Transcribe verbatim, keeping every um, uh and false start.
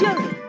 Sure.